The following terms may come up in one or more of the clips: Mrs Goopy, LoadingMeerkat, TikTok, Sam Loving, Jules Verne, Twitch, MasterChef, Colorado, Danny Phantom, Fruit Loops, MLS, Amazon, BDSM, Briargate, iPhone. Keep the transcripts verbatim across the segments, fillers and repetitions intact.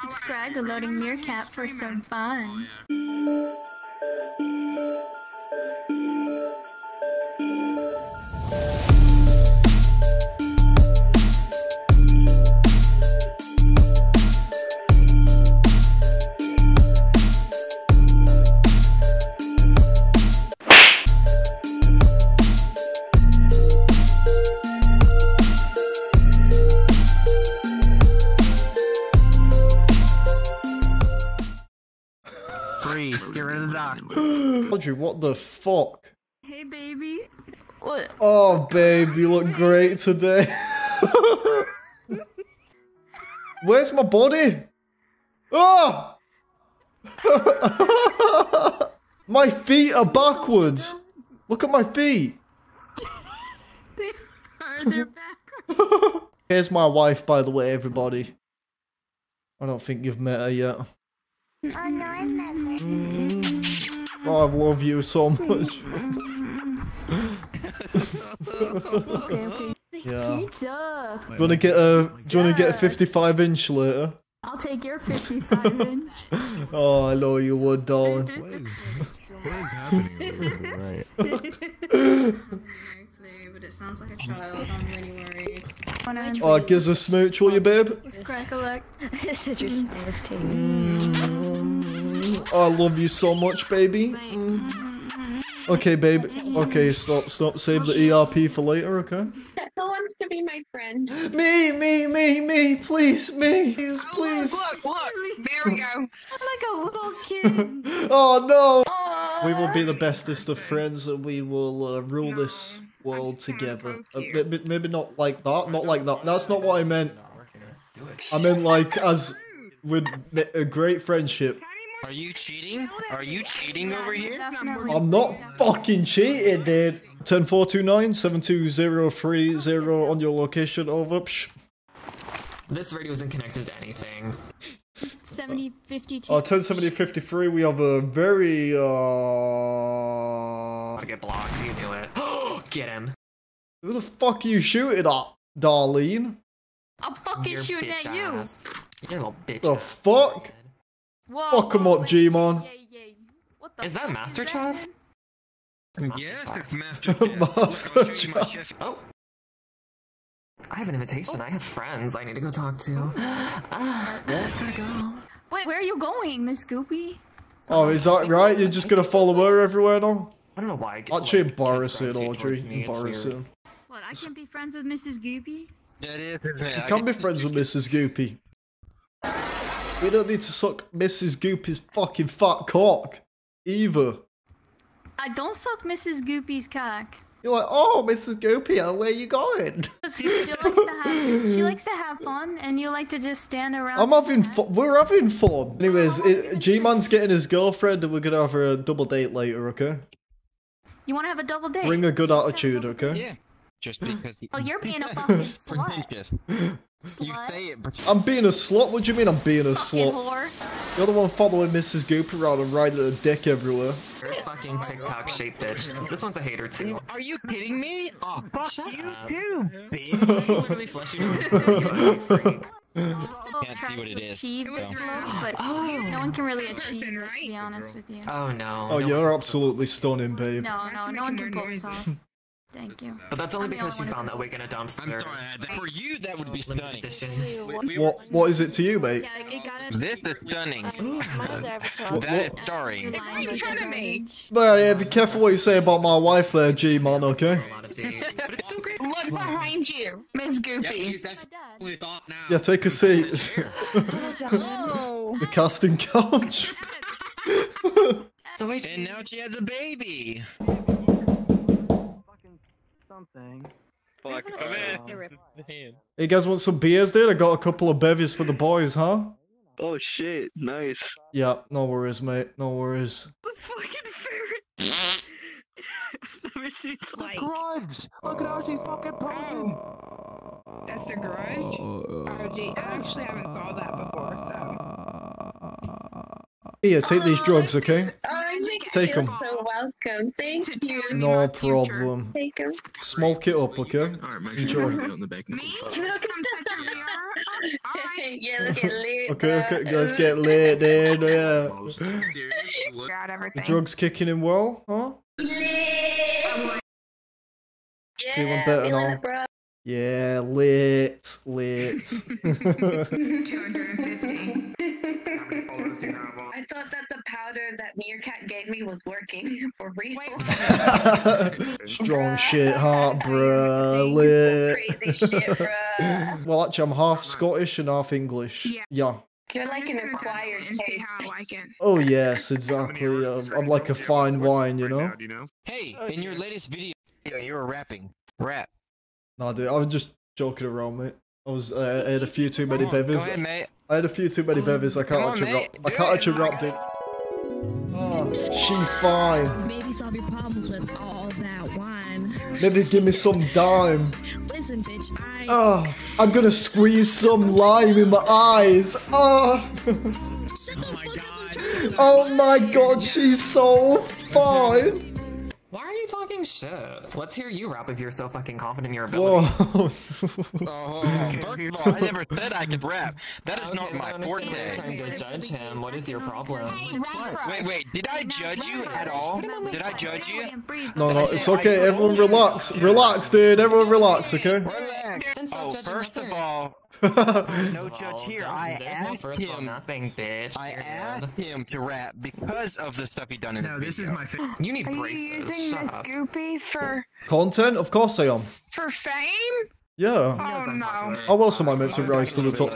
Subscribe to Loading Meerkat for some fun. Audrey, what the fuck? Hey, baby. What? Oh, babe, you look great today. Where's my body? Oh! My feet are backwards. Look at my feet. They are, they're backwards. Here's my wife, by the way, everybody. I don't think you've met her yet. Oh no, I never. Mm. Oh, I love you so much. Okay, okay. Yeah. Pizza. Do you wanna get a? Do you wanna get a fifty-five inch later? I'll take your fifty-five inch. Oh, I know you would, darling. What is, what is happening? Right. But it sounds like a child. I'm really worried. Oh, it gives a smooch, will you, babe? Crack-a-lack. Citrus is tasty. I love you so much, baby. Mm. Okay, babe. Okay, stop, stop. Save the E R P for later, okay? Who wants to be my friend? Me, me, me, me. Please, me. Please, please. Oh, look, look. There we go. I'm like a little kid. Oh, no. Aww. We will be the bestest of friends and we will uh, rule no. this. world together. Uh, maybe not like that, not like that. That's not what I meant. I meant like as with a great friendship. Are you cheating? Are you cheating over here? I'm not fucking cheating, dude. one zero four two nine seven two zero three zero on your location, over. Psh. This radio isn't connected to anything. seventy fifty-two. Oh, ten seventy fifty-three, we have a very, uh... to get blocked, you knew it. Get him. Who the fuck are you shooting at, Darlene? I'm fucking You're shooting at you. You little bitch. The fuck? Whoa, fuck whoa, him up, G-Mon. Is that MasterChef? Yes, it's MasterChef. MasterChef. Oh. I have an invitation. Oh. I have friends I need to go talk to. Ah, I gotta go. Wait, where are you going, Miss Goopy? Oh, is that right? You're just gonna follow her everywhere now? I don't know why I get Actually, like, embarrass it, Audrey. Embarrass it. What, I can't be friends with Missus Goopy? That is, isn't it? You can't be friends with Missus Goopy. We don't need to suck Missus Goopy's fucking fat cock. Either. I don't suck Missus Goopy's cock. You're like, oh, Missus Goopy, where are you going? She likes to have, she likes to have fun, and you like to just stand around. I'm having fun. We're having fun. Anyways, G-Man's getting his girlfriend, and we're gonna have a double date later, okay? You want to have a double date? Bring a good attitude, okay? Yeah. Just because. Oh, you're being a fucking slut. Slut. Say it, but... I'm being a slut? What do you mean I'm being a fucking slut? Whore. You're the one following Missus Goopy around and riding her dick everywhere. You're a fucking TikTok shaped bitch. This one's a hater too. Are you kidding me? Oh, fuck Shut you up. too, bitch. You literally flesh your dick. I can't see what it is. It was rough, but oh, no one can really achieve person, right? To be honest with you. Oh no. Oh, no, you're absolutely stunning, babe. No, no, no one can pull this off. Thank you. But that's only I'm because she's found that wig in a dumpster. I'm sorry, for you, that would be stunning. What, what is it to you, mate? This is stunning. What, that is jarring. Well, yeah, be careful what you say about my wife there, G-Mon, okay? Look behind you, Miss Goopy. Yeah, take a seat. The casting couch. And now she has a baby. Something. Fuck, come in. Hey, guys, want some beers, dude? I got a couple of bevies for the boys, huh? Oh shit, nice. Yeah, no worries, mate. No worries. The fucking ferret. I've never seen like. Grudge. Look at how she's fucking playing. That's the grudge. Oh, gee, I actually haven't saw that before, so. Here, take these drugs, okay? Take them. So welcome. Thank you. No problem. Take them. Smoke it up, okay? Alright, my Enjoy. Right on the back. Me? Welcome to the Yeah, let's get lit. Okay, okay, let's get lit, dude. Yeah. The drugs kicking in well, huh? Yeah. Feeling better now. Yeah, lit, lit. two hundred fifty. I thought that the powder that Meerkat gave me was working for real. Strong shit, heart, bruh. Lit. Crazy shit, bruh. Well, actually, I'm half Scottish and half English. Yeah. yeah. You're like an acquired taste. Like oh, yes, exactly. I'm, I'm like a fine wine, you know? Hey, in your latest video, you were rapping. Rap. Nah, dude, I was just joking around, mate. I was, uh, I had a few too many bevers. Go ahead, mate. I had a few too many bevers. I can't on, actually rap. I can't actually rap, dude. Oh, she's fine. Maybe solve your problems with all that wine. Maybe give me some dime. Listen, bitch, I. Oh, I'm gonna squeeze some lime in my eyes. Oh. Oh my god. Oh my god, she's so fine. Why are you talking shit? Let's hear you rap if you're so fucking confident in your ability. Whoa. Oh, first of all, I never said I could rap. That is okay, not my forte. Trying to judge him. What is your problem? Wait, wait. Did I judge you at all? Did I judge you? No, no. It's okay. Everyone relax. Relax, dude. Everyone relax, okay? Oh, first of all, no judge here. I asked him nothing, bitch. I asked him to rap because of the stuff he done in the video. No, this is my favorite. You need braces. Are you using Miss Goopy for content? Of course I am. For fame? Yeah. Oh no. How else am I meant to rise to the top?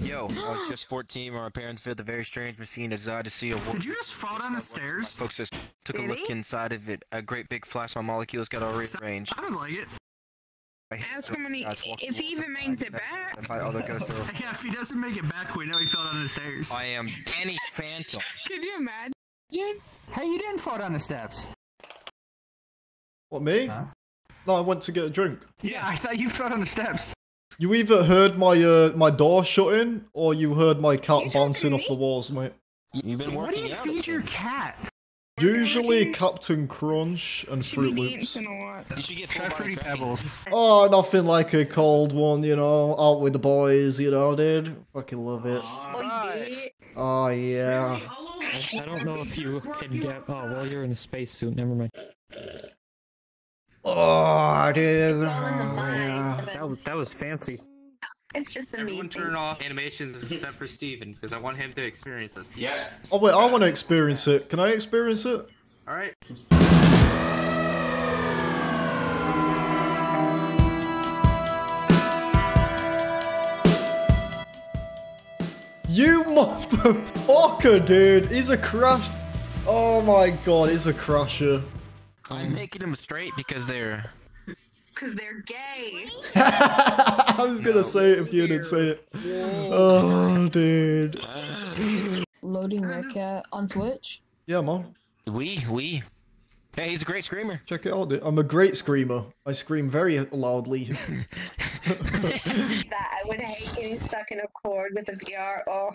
Yo, I was just fourteen when my parents felt a very strange, machine desire to see a woman. Did you just fall down the stairs? Folks just took a look inside of it. A great big flash on molecules got all rearranged. I don't like it. Ask him when he, if he even makes it back. Yeah, if he doesn't make it back, we know he fell down the stairs. I am Danny Phantom. Could you imagine? Hey, you didn't fall down the steps. What, me? Huh? No, I went to get a drink. Yeah, I thought you fell down the steps. You either heard my uh, my door shut in, or you heard my cat bouncing off the walls, mate. You've been working out. What do you feed your cat? Usually Captain Crunch and Fruit Loops. You should get fruity Pebbles. Oh, nothing like a cold one, you know, out with the boys, you know, dude. Fucking love it. Right. Oh, yeah. I don't know if you can get... Oh, well, you're in a spacesuit, never mind. Oh, dude. Oh, yeah. That was, that was fancy. It's just amazing. Everyone turn off animations except for Steven, because I want him to experience this. Yeah. Oh wait, I want to experience it. Can I experience it? All right. You motherfucker, dude! He's a crush. Oh my god, he's a crusher. I'm making him straight because they're. Because they're gay. I was gonna no, say it if you didn't say it. Whoa. Oh, dude. LoadingMeerkat on Twitch? Yeah, man. We, we. Hey, he's a great screamer. Check it out, dude. I'm a great screamer. I scream very loudly. That I would hate getting stuck in a cord with a V R or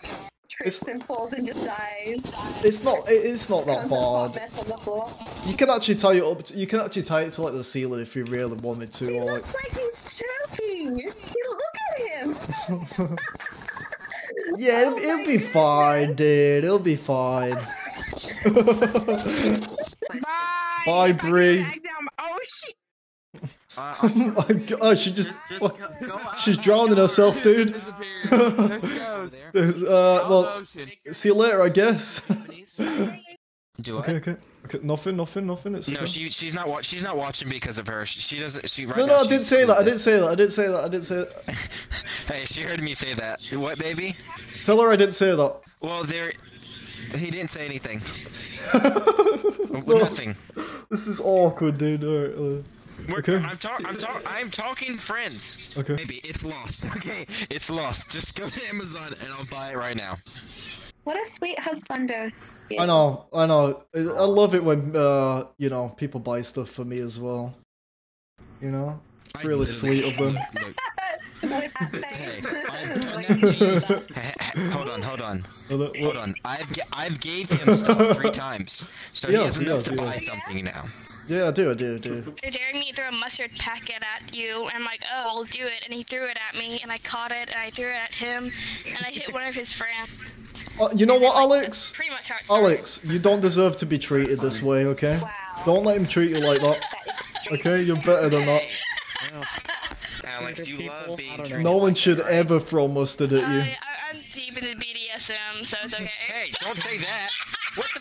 trips and falls and just dies. dies. It's not. It's not that bad. You can actually tie it up. To, you can actually tie it to like the ceiling if you really wanted to. He or, looks like, like he's choking. You look at him. Yeah, oh it'll, it'll be goodness. fine, dude. It'll be fine. Bye. Bye, Bree. Oh shit. Uh, oh my god, oh, she just, just, just go she's drowning herself, dude. There she goes. uh, well, see you later, I guess. Do I? Okay, okay, okay. Nothing, nothing, nothing. It's no, okay. she, she's not watching. She's not watching because of her. She, she doesn't. She right no, no, now, I didn't say that. I didn't say that. I didn't say that. I didn't say that. Hey, she heard me say that. What, baby? Tell her I didn't say that. Well, there. He didn't say anything. Nothing. This is awkward, dude. All right, uh... We're, okay. I'm talking. I'm talking. I'm talking friends. Okay. Maybe it's lost. Okay, it's lost. Just go to Amazon and I'll buy it right now. What a sweet husbando. I know. I know. I love it when uh, you know, people buy stuff for me as well. You know, it's really sweet of them. With that face. Hey, I, hold on, hold on, hold, hold on. I've I've gave him stuff three times, so yes, he has enough yes, to buy yes. something now. Yeah, do it, do it, do it. So Jeremy threw a mustard packet at you, and I'm like, oh, I'll do it, and he threw it at me, and I caught it, and I threw it at him, and I hit one of his friends. Uh, you know what, like, Alex? Pretty much Alex, you don't deserve to be treated this way, okay? Wow. Don't let him treat you like that. Okay, you're better than that. Wow. Alex, you love being treated. No one should ever throw mustard at you. Uh, I'm deep into B D S M, so it's okay. Hey, don't say that. What the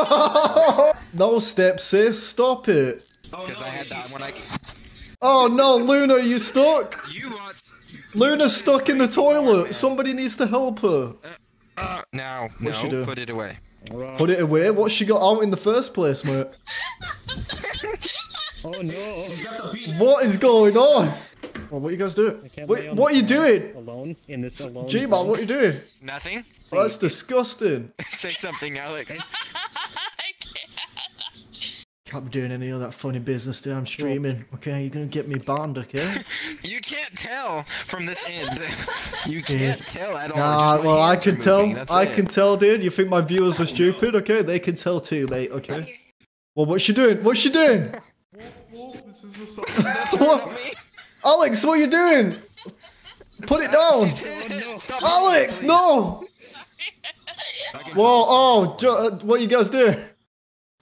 fuck? No steps, sis. Stop it. Oh no, I had that when I... oh no, Luna, you stuck? You want... Luna's stuck in the toilet. Oh, somebody needs to help her. Uh, uh, now, no, she do? Put it away. Put it away? What she got out in the first place, mate? Oh no! What is going on? Oh, what are you guys doing? Wait, what are you doing? Alone in this alone. G-Man, what are you doing? Nothing. Oh, that's disgusting. Say something, Alex. I can't. Can't be doing any of that funny business there. I'm streaming. Okay, you're gonna get me banned, okay? You can't tell from this end. You can't tell at all. Nah, well, I can tell. I can tell, dude. You think my viewers are stupid? Okay, they can tell too, mate. Okay. Well, what's she doing? What's she doing? This is the what? Alex, what are you doing? Put it down! Alex, no! Whoa, oh, uh, what are you guys doing?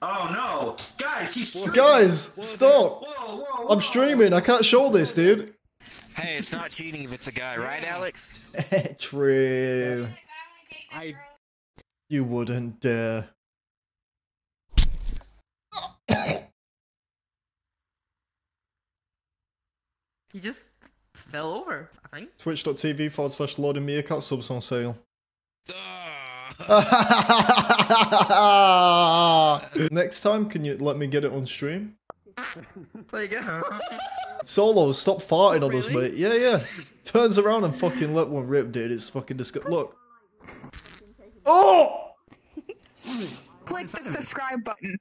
Oh no! Guys, he's streaming! Guys, whoa, stop! Whoa, whoa, whoa. I'm streaming, I can't show this, dude. Hey, it's not cheating if it's a guy, right, Alex? True. I... You wouldn't dare. He just fell over, I think. Twitch.tv forward slash LoadingMeerkat subs on sale. Next time, can you let me get it on stream? There you go. Solo, stop farting oh, really? on us, mate. Yeah, yeah. Turns around and fucking let one rip, dude. It's fucking disgusting. Look. Oh! Click the subscribe button.